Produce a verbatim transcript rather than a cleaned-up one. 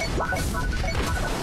What?